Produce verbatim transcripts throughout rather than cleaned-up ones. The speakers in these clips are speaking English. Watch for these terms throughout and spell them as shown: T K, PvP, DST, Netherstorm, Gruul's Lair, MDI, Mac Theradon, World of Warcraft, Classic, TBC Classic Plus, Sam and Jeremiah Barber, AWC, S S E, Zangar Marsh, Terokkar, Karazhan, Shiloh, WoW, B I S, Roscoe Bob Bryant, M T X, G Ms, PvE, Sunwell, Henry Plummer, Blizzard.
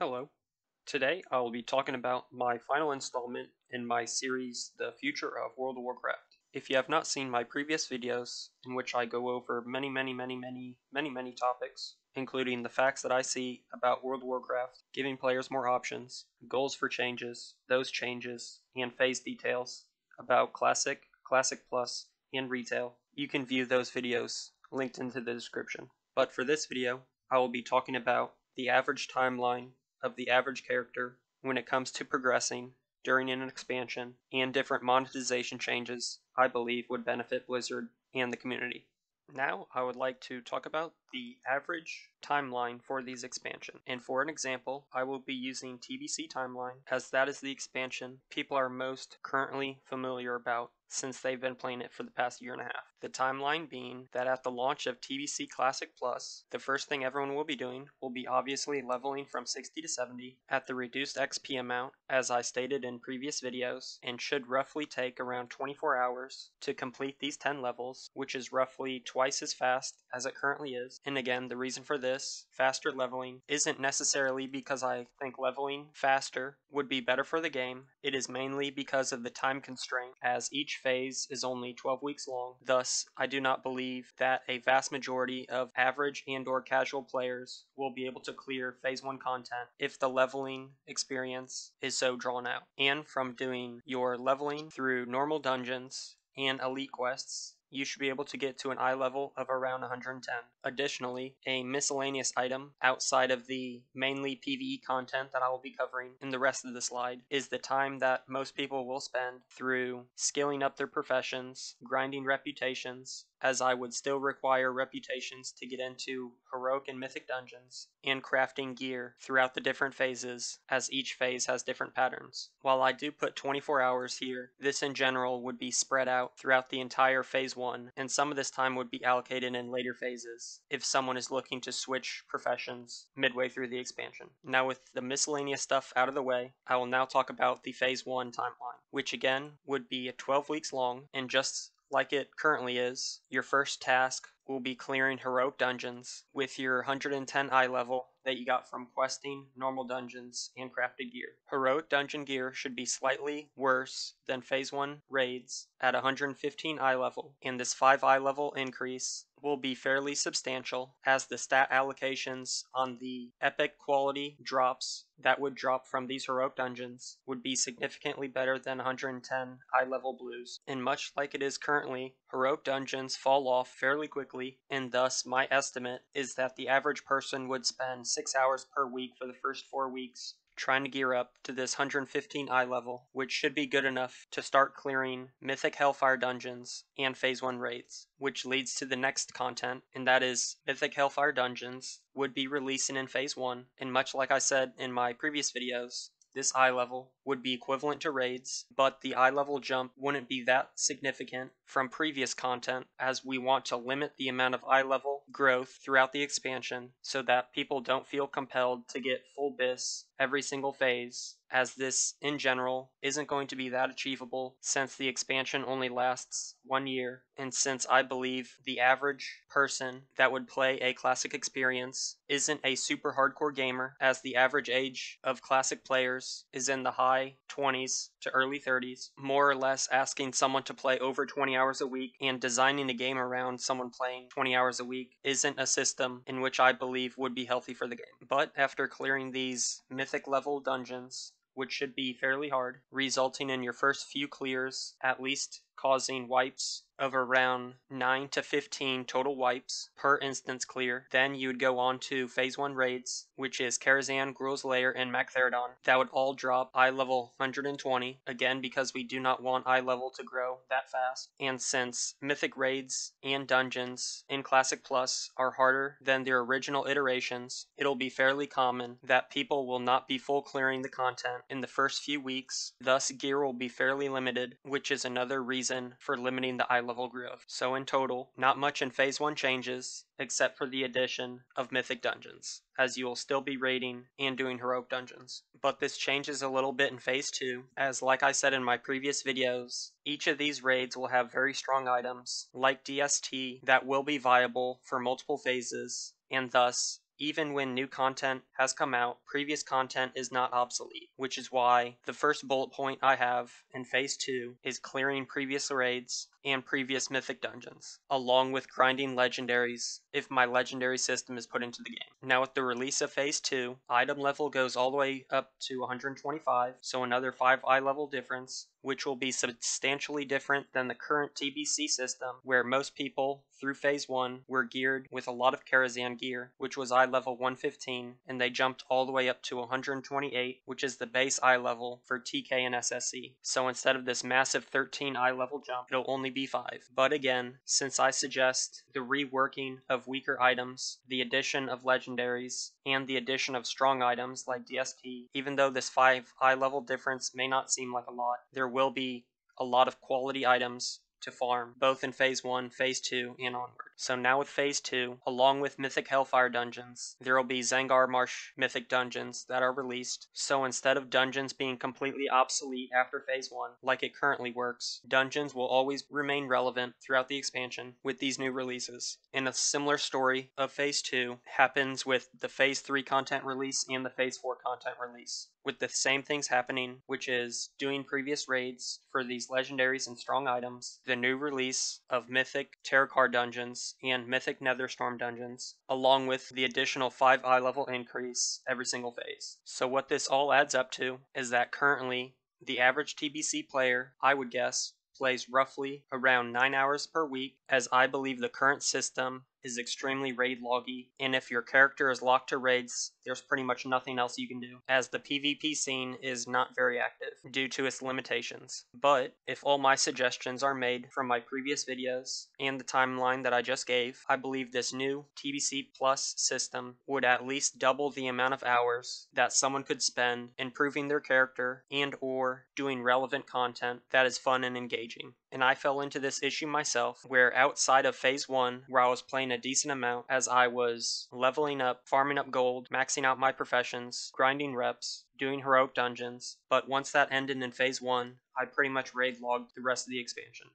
Hello. Today I will be talking about my final installment in my series, The Future of World of Warcraft. If you have not seen my previous videos, in which I go over many, many, many, many, many, many topics, including the facts that I see about World of Warcraft, giving players more options, goals for changes, those changes, and phase details about Classic, Classic Plus, and Retail, you can view those videos linked into the description. But for this video, I will be talking about the average timeline of the average character when it comes to progressing during an expansion and different monetization changes I believe would benefit Blizzard and the community. Now I would like to talk about the average timeline for these expansions. And for an example, I will be using T B C Timeline, as that is the expansion people are most currently familiar about since they've been playing it for the past year and a half. The timeline being that at the launch of T B C Classic Plus, the first thing everyone will be doing will be obviously leveling from sixty to seventy at the reduced X P amount, as I stated in previous videos, and should roughly take around twenty-four hours to complete these ten levels, which is roughly twice as fast as it currently is. And again, the reason for this faster leveling isn't necessarily because I think leveling faster would be better for the game. It is mainly because of the time constraint, as each phase is only twelve weeks long. Thus, I do not believe that a vast majority of average and or casual players will be able to clear phase one content if the leveling experience is so drawn out. And from doing your leveling through normal dungeons and elite quests, you should be able to get to an eye level of around one hundred ten. Additionally, a miscellaneous item outside of the mainly PvE content that I will be covering in the rest of the slide is the time that most people will spend through scaling up their professions, grinding reputations, as I would still require reputations to get into heroic and mythic dungeons, and crafting gear throughout the different phases, as each phase has different patterns. While I do put twenty-four hours here, this in general would be spread out throughout the entire phase one, and some of this time would be allocated in later phases if someone is looking to switch professions midway through the expansion. Now, with the miscellaneous stuff out of the way, I will now talk about the phase one timeline, which again would be twelve weeks long, and just like it currently is, your first task will be clearing heroic dungeons with your one hundred ten eye level that you got from questing, normal dungeons, and crafted gear. Heroic dungeon gear should be slightly worse than phase one raids at one hundred fifteen eye level, and this five eye level increase will be fairly substantial, as the stat allocations on the epic quality drops that would drop from these heroic dungeons would be significantly better than one hundred ten eye level blues. And much like it is currently, heroic dungeons fall off fairly quickly, and thus my estimate is that the average person would spend six hours per week for the first four weeks trying to gear up to this one hundred fifteen eye level, which should be good enough to start clearing mythic hellfire dungeons and phase one raids, which leads to the next content, and that is mythic hellfire dungeons would be releasing in phase one, and much like I said in my previous videos, this eye level would be equivalent to raids, but the eye level jump wouldn't be that significant from previous content, as we want to limit the amount of eye level growth throughout the expansion so that people don't feel compelled to get full bis every single phase, as this in general isn't going to be that achievable since the expansion only lasts one year, and since I believe the average person that would play a classic experience isn't a super hardcore gamer, as the average age of classic players is in the high twenties to early thirties, more or less asking someone to play over twenty hours a week and designing a game around someone playing twenty hours a week isn't a system in which I believe would be healthy for the game. But after clearing these mythic level dungeons, which should be fairly hard, resulting in your first few clears at least causing wipes of around nine to fifteen total wipes per instance clear, then you would go on to phase one raids, which is Karazhan, Gruul's Lair, and Mac Theradon. That would all drop eye level one hundred twenty, again because we do not want eye level to grow that fast, and since mythic raids and dungeons in Classic Plus are harder than their original iterations, it'll be fairly common that people will not be full clearing the content in the first few weeks, thus gear will be fairly limited, which is another reason for limiting the eye level growth. So in total, not much in phase one changes, except for the addition of mythic dungeons, as you will still be raiding and doing heroic dungeons. But this changes a little bit in phase two, as like I said in my previous videos, each of these raids will have very strong items, like D S T, that will be viable for multiple phases, and thus Even when new content has come out, previous content is not obsolete, which is why the first bullet point I have in Phase two is clearing previous raids and previous mythic dungeons, along with grinding legendaries if my legendary system is put into the game. Now with the release of Phase two, item level goes all the way up to one hundred twenty-five, so another five I level difference, which will be substantially different than the current T B C system, where most people, through Phase one, were geared with a lot of Karazhan gear, which was I level one fifteen, and they jumped all the way up to one hundred twenty-eight, which is the base I level for T K and S S E. So instead of this massive thirteen I level jump, it'll only be five. But again, since I suggest the reworking of weaker items, the addition of legendaries, and the addition of strong items like D S T, even though this five I level difference may not seem like a lot, there will be a lot of quality items to farm, both in Phase one, Phase two, and onward. So now with Phase two, along with Mythic Hellfire Dungeons, there will be Zangar Marsh Mythic Dungeons that are released, so instead of dungeons being completely obsolete after Phase one, like it currently works, dungeons will always remain relevant throughout the expansion with these new releases. And a similar story of Phase two happens with the Phase three content release and the Phase four content release, with the same things happening, which is doing previous raids for these legendaries and strong items, the new release of Mythic Terokkar Dungeons and Mythic Netherstorm Dungeons, along with the additional five I level increase every single phase. So what this all adds up to is that currently, the average T B C player, I would guess, plays roughly around nine hours per week, as I believe the current system is extremely raid loggy, and if your character is locked to raids, there's pretty much nothing else you can do, as the PvP scene is not very active due to its limitations. But if all my suggestions are made from my previous videos and the timeline that I just gave, I believe this new T B C Plus system would at least double the amount of hours that someone could spend improving their character and or doing relevant content that is fun and engaging. And I fell into this issue myself, where outside of Phase one, where I was playing a decent amount as I was leveling up, farming up gold, maxing out my professions, grinding reps, doing heroic dungeons, but once that ended in Phase one, I pretty much raid logged the rest of the expansion.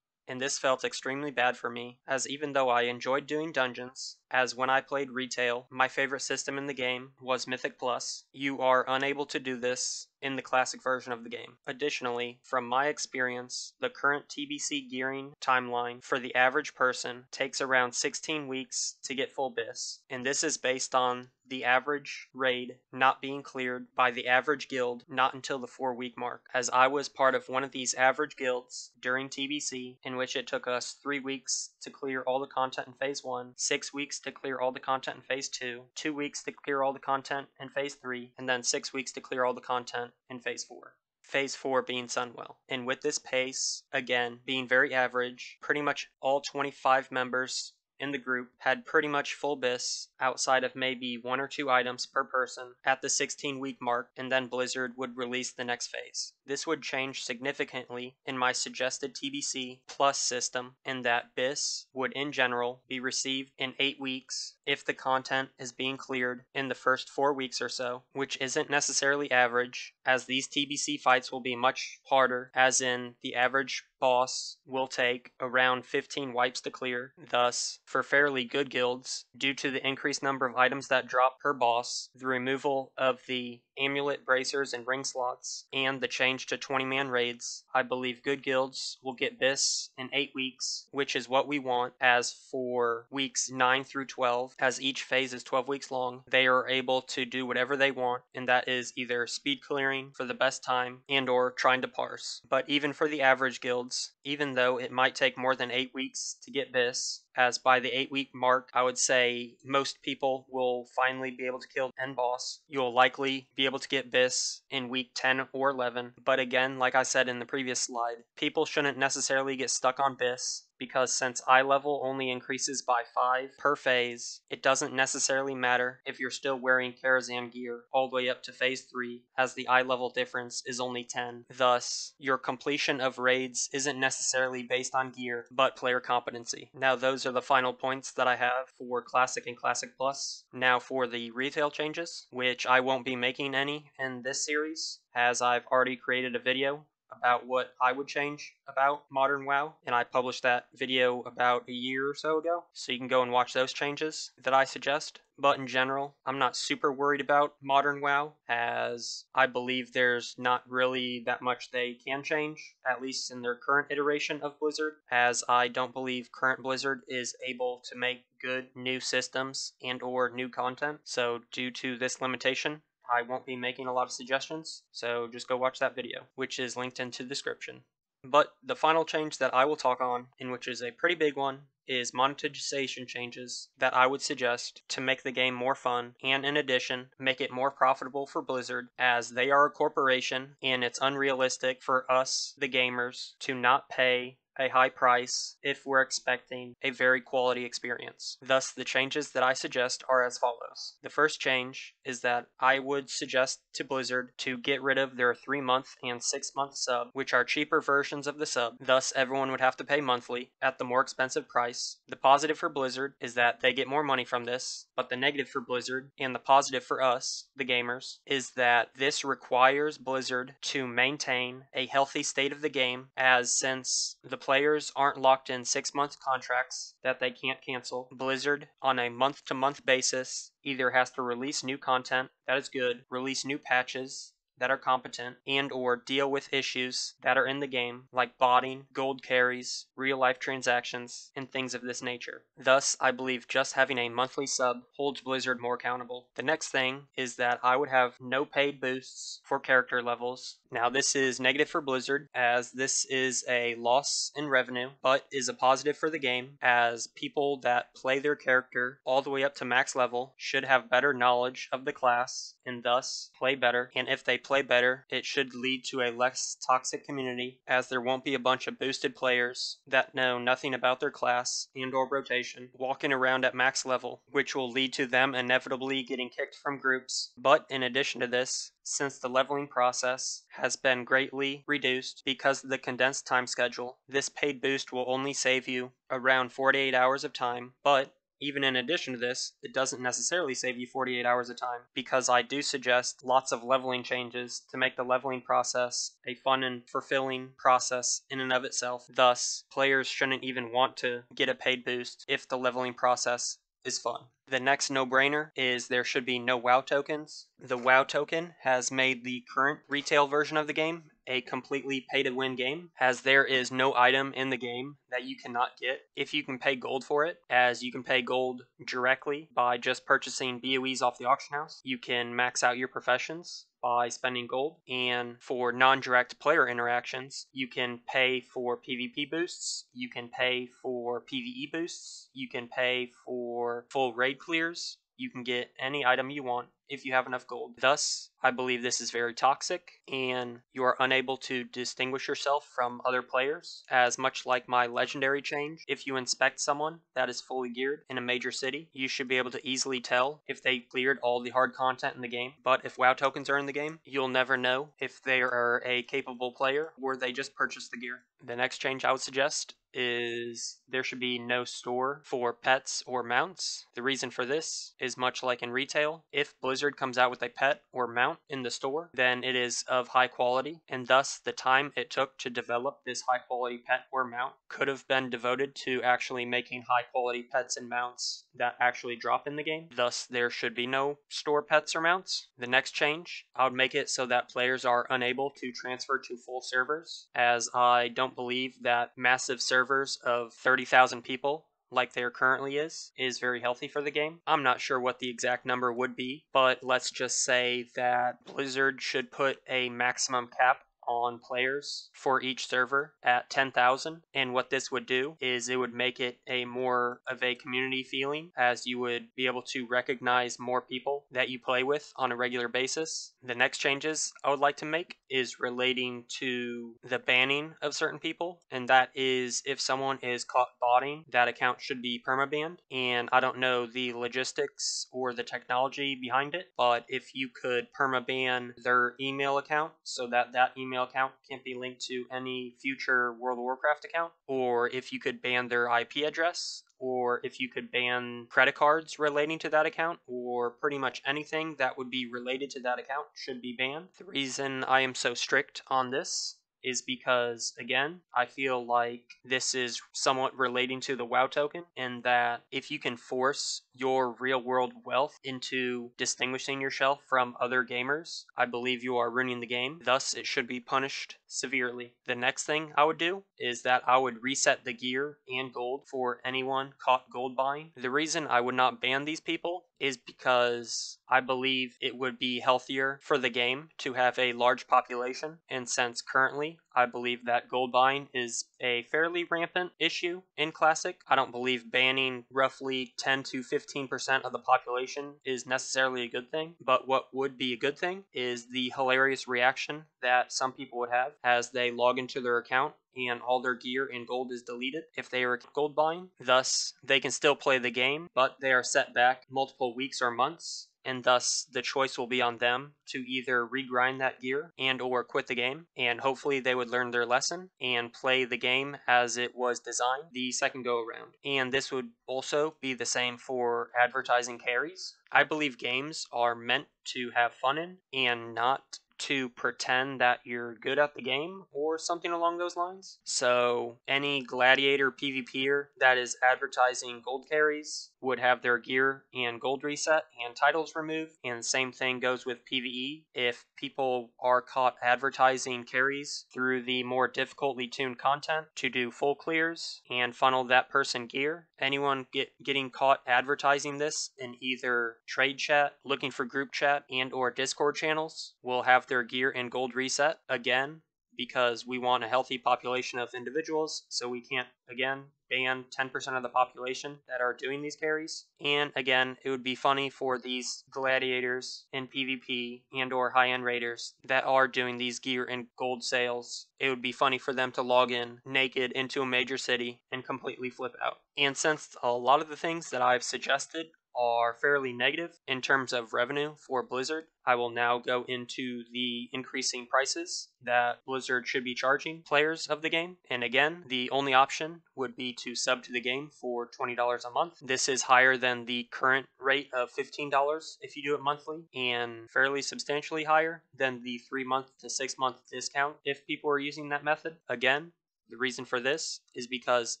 And this felt extremely bad for me, as even though I enjoyed doing dungeons, as when I played retail, my favorite system in the game was Mythic Plus, you are unable to do this in the classic version of the game. Additionally, from my experience, the current T B C gearing timeline for the average person takes around sixteen weeks to get full B I S, and this is based on the average raid not being cleared by the average guild not until the four week mark, as I was part of one of these average guilds during T B C, in which it took us three weeks to clear all the content in Phase one, six weeks to clear all the content in Phase two, two weeks to clear all the content in Phase three, and then six weeks to clear all the content in Phase four. Phase four being Sunwell. And with this pace, again, being very average, pretty much all twenty-five members in the group had pretty much full B I S outside of maybe one or two items per person at the sixteen week mark, and then Blizzard would release the next phase. This would change significantly in my suggested T B C Plus system, in that B I S would in general be received in eight weeks if the content is being cleared in the first four weeks or so, which isn't necessarily average, as these T B C fights will be much harder, as in the average boss will take around fifteen wipes to clear. Thus, for fairly good guilds, due to the increased number of items that drop per boss, the removal of the amulet bracers and ring slots, and the change to twenty man raids, I believe good guilds will get B I S in eight weeks, which is what we want, as for weeks nine through twelve, as each phase is twelve weeks long, they are able to do whatever they want, and that is either speed clearing for the best time and or trying to parse. But even for the average guild, even though it might take more than eight weeks to get B I S, as by the eight week mark, I would say most people will finally be able to kill the end boss. You'll likely be able to get B I S in week ten or eleven, but again, like I said in the previous slide, people shouldn't necessarily get stuck on B I S, because since I level only increases by five per phase, it doesn't necessarily matter if you're still wearing Karazhan gear all the way up to Phase three, as the I level difference is only ten. Thus, your completion of raids isn't necessarily based on gear, but player competency. Now those are the final points that I have for Classic and Classic Plus. Now for the retail changes, which I won't be making any in this series, as I've already created a video about what I would change about Modern WoW, and I published that video about a year or so ago, so you can go and watch those changes that I suggest. But in general, I'm not super worried about Modern WoW, as I believe there's not really that much they can change, at least in their current iteration of Blizzard, as I don't believe current Blizzard is able to make good new systems and or new content. So due to this limitation, I won't be making a lot of suggestions, so just go watch that video, which is linked into the description. But the final change that I will talk on, and which is a pretty big one, is monetization changes that I would suggest to make the game more fun, and in addition, make it more profitable for Blizzard, as they are a corporation, and it's unrealistic for us, the gamers, to not pay a high price if we're expecting a very quality experience. Thus, the changes that I suggest are as follows. The first change is that I would suggest to Blizzard to get rid of their three month and six month sub, which are cheaper versions of the sub. Thus, everyone would have to pay monthly at the more expensive price. The positive for Blizzard is that they get more money from this, but the negative for Blizzard, and the positive for us, the gamers, is that this requires Blizzard to maintain a healthy state of the game, as since the players aren't locked in six month contracts that they can't cancel, Blizzard, on a month-to-month basis, either has to release new content that is good, release new patches that are competent, and or deal with issues that are in the game, like botting, gold carries, real-life transactions, and things of this nature. Thus, I believe just having a monthly sub holds Blizzard more accountable. The next thing is that I would have no paid boosts for character levels. Now, this is negative for Blizzard, as this is a loss in revenue, but is a positive for the game, as people that play their character all the way up to max level should have better knowledge of the class, and thus play better. And if they play better, it should lead to a less toxic community, as there won't be a bunch of boosted players that know nothing about their class and or rotation walking around at max level, which will lead to them inevitably getting kicked from groups. But in addition to this, since the leveling process has been greatly reduced because of the condensed time schedule, this paid boost will only save you around forty-eight hours of time. But even in addition to this, it doesn't necessarily save you forty-eight hours of time, because I do suggest lots of leveling changes to make the leveling process a fun and fulfilling process in and of itself. Thus, players shouldn't even want to get a paid boost if the leveling process is fun. The next no-brainer is there should be no WoW tokens. The WoW token has made the current retail version of the game a completely pay-to-win game, as there is no item in the game that you cannot get if you can pay gold for it, as you can pay gold directly by just purchasing B O Es off the auction house. You can max out your professions by spending gold, and for non-direct player interactions, you can pay for PvP boosts, you can pay for PvE boosts, you can pay for full raid clears, you can get any item you want if you have enough gold. Thus, I believe this is very toxic, and you are unable to distinguish yourself from other players, as much like my legendary change, if you inspect someone that is fully geared in a major city, you should be able to easily tell if they cleared all the hard content in the game. But if WoW tokens are in the game, you'll never know if they are a capable player or they just purchased the gear. The next change I would suggest is there should be no store for pets or mounts. The reason for this is much like in retail. If Blizzard Blizzard comes out with a pet or mount in the store, then it is of high quality, and thus the time it took to develop this high quality pet or mount could have been devoted to actually making high quality pets and mounts that actually drop in the game. Thus, there should be no store pets or mounts. The next change, I would make it so that players are unable to transfer to full servers, as I don't believe that massive servers of thirty thousand people like there currently is, is very healthy for the game. I'm not sure what the exact number would be, but let's just say that Blizzard should put a maximum cap on players for each server at ten thousand, and what this would do is it would make it a more of a community feeling, as you would be able to recognize more people that you play with on a regular basis. The next changes I would like to make is relating to the banning of certain people, and that is if someone is caught botting, that account should be permabanned, and I don't know the logistics or the technology behind it, but if you could permaban their email account so that that email account can't be linked to any future World of Warcraft account, or if you could ban their I P address, or if you could ban credit cards relating to that account, or pretty much anything that would be related to that account should be banned. The reason I am so strict on this is because, again, I feel like this is somewhat relating to the WoW token, in that if you can force your real-world wealth into distinguishing yourself from other gamers, I believe you are ruining the game. Thus, it should be punished severely. The next thing I would do is that I would reset the gear and gold for anyone caught gold buying. The reason I would not ban these people is because I believe it would be healthier for the game to have a large population, and since currently I believe that gold buying is a fairly rampant issue in Classic, I don't believe banning roughly ten to fifteen percent of the population is necessarily a good thing. But what would be a good thing is the hilarious reaction that some people would have as they log into their account and all their gear and gold is deleted if they are gold buying. Thus, they can still play the game, but they are set back multiple weeks or months, and thus the choice will be on them to either regrind that gear and or quit the game, and hopefully they would learn their lesson and play the game as it was designed the second go around. And this would also be the same for advertising carries. I believe games are meant to have fun in and not to pretend that you're good at the game or something along those lines. So any gladiator PvPer that is advertising gold carries would have their gear and gold reset and titles removed. And the same thing goes with PvE. If people are caught advertising carries through the more difficultly tuned content to do full clears and funnel that person gear, anyone get, getting caught advertising this in either trade chat, looking for group chat, and or Discord channels will have their gear and gold reset again, because we want a healthy population of individuals, so we can't, again, ban ten percent of the population that are doing these carries. And again, it would be funny for these gladiators in PvP and or high-end raiders that are doing these gear and gold sales. It would be funny for them to log in naked into a major city and completely flip out. And since a lot of the things that I've suggested are fairly negative in terms of revenue for Blizzard, I will now go into the increasing prices that Blizzard should be charging players of the game. And again, the only option would be to sub to the game for twenty dollars a month. This is higher than the current rate of fifteen dollars if you do it monthly, and fairly substantially higher than the three-month to six-month discount if people are using that method. Again, the reason for this is because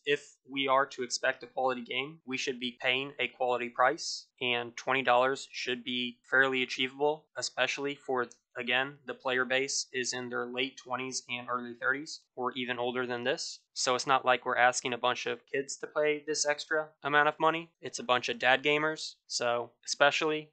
if we are to expect a quality game, we should be paying a quality price, and twenty dollars should be fairly achievable, especially for, again, the player base is in their late twenties and early thirties, or even older than this. So it's not like we're asking a bunch of kids to pay this extra amount of money. It's a bunch of dad gamers. So especially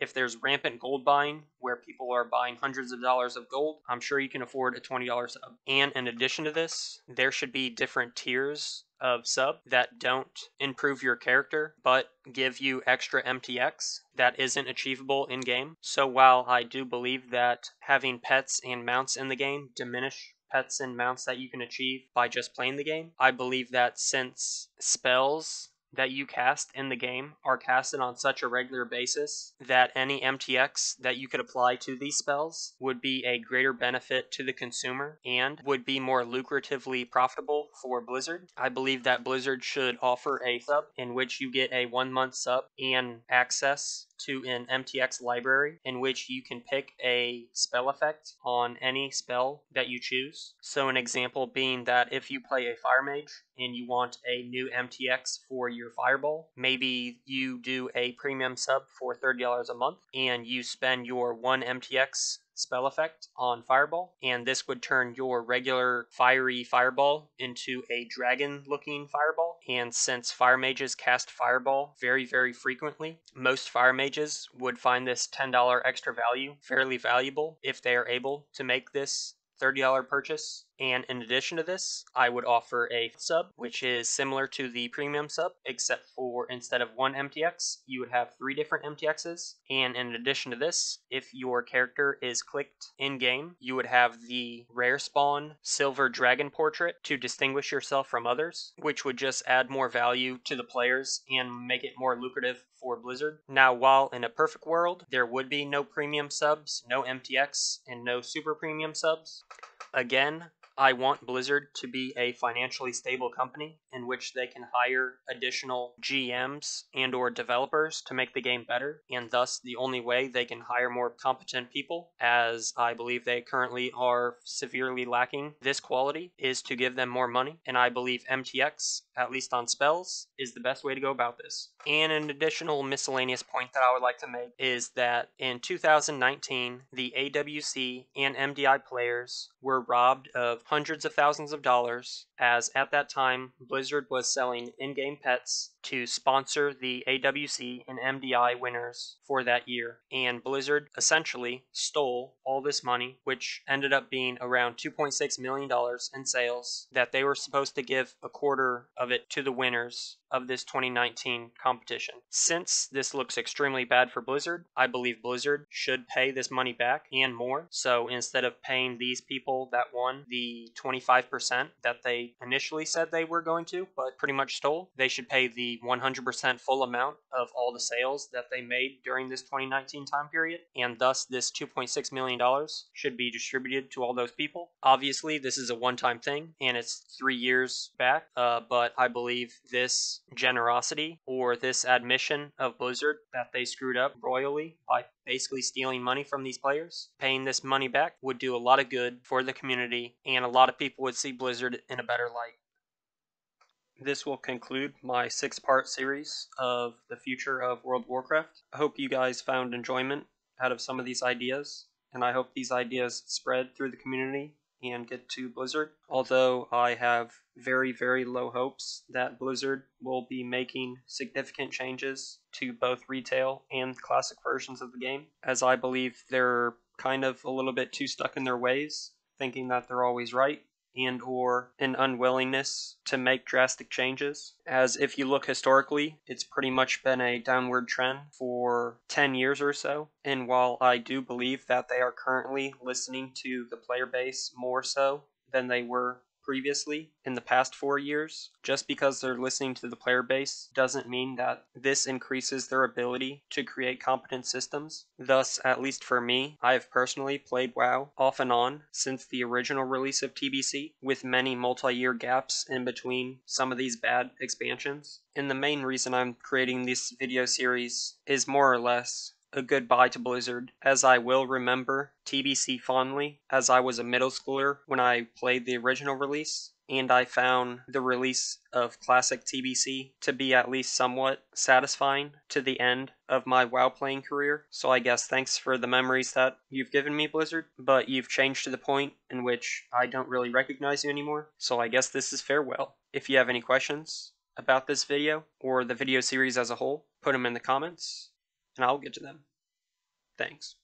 if there's rampant gold buying where people are buying hundreds of dollars of gold, I'm sure you can afford a twenty dollar sub. And in addition to this, there should be different tiers of sub that don't improve your character, but give you extra M T X that isn't achievable in game. So while I do believe that having pets and mounts in the game diminish pets and mounts that you can achieve by just playing the game, I believe that since spells that you cast in the game are casted on such a regular basis that any M T X that you could apply to these spells would be a greater benefit to the consumer and would be more lucratively profitable for Blizzard. I believe that Blizzard should offer a sub in which you get a one-month sub and access to an M T X library in which you can pick a spell effect on any spell that you choose. So an example being that if you play a fire mage and you want a new M T X for your fireball, maybe you do a premium sub for thirty dollars a month and you spend your one M T X spell effect on fireball, and this would turn your regular fiery fireball into a dragon looking fireball. And since fire mages cast fireball very very frequently, most fire mages would find this ten dollar extra value fairly valuable if they are able to make this thirty dollar purchase. And in addition to this, I would offer a sub, which is similar to the premium sub, except for instead of one M T X, you would have three different M T Xs. And in addition to this, if your character is clicked in-game, you would have the rare spawn silver dragon portrait to distinguish yourself from others, which would just add more value to the players and make it more lucrative for Blizzard. Now, while in a perfect world, there would be no premium subs, no M T X, and no super premium subs, again, I want Blizzard to be a financially stable company in which they can hire additional G Ms and or developers to make the game better, and thus the only way they can hire more competent people, as I believe they currently are severely lacking this quality, is to give them more money. And I believe M T X, at least on spells, is the best way to go about this. And an additional miscellaneous point that I would like to make is that in two thousand nineteen, the A W C and M D I players were robbed of hundreds of thousands of dollars, as at that time Blizzard was selling in-game pets to sponsor the A W C and M D I winners for that year. And Blizzard essentially stole all this money, which ended up being around two point six million dollars in sales, that they were supposed to give a quarter of it to the winners of this twenty nineteen competition. Since this looks extremely bad for Blizzard, I believe Blizzard should pay this money back and more. So instead of paying these people that won the twenty-five percent that they initially said they were going to, but pretty much stole, they should pay the one hundred percent full amount of all the sales that they made during this twenty nineteen time period, and thus this two point six million dollars should be distributed to all those people. Obviously, this is a one-time thing, and it's three years back, uh, but I believe this generosity, or this admission of Blizzard that they screwed up royally by basically stealing money from these players, paying this money back would do a lot of good for the community, and a lot of people would see Blizzard in a better light. This will conclude my six-part series of the future of World of Warcraft. I hope you guys found enjoyment out of some of these ideas, and I hope these ideas spread through the community and get to Blizzard. Although I have very, very low hopes that Blizzard will be making significant changes to both retail and classic versions of the game, as I believe they're kind of a little bit too stuck in their ways, thinking that they're always right, and or an unwillingness to make drastic changes. As if you look historically, it's pretty much been a downward trend for ten years or so. And while I do believe that they are currently listening to the player base more so than they were previously in the past four years, just because they're listening to the player base doesn't mean that this increases their ability to create competent systems. Thus, at least for me, I have personally played WoW off and on since the original release of T B C, with many multi-year gaps in between some of these bad expansions. And the main reason I'm creating this video series is more or less a goodbye to Blizzard, as I will remember T B C fondly, as I was a middle schooler when I played the original release, and I found the release of Classic T B C to be at least somewhat satisfying to the end of my WoW playing career. So I guess thanks for the memories that you've given me, Blizzard, but you've changed to the point in which I don't really recognize you anymore, so I guess this is farewell. If you have any questions about this video or the video series as a whole, put them in the comments, and I'll get to them. Thanks.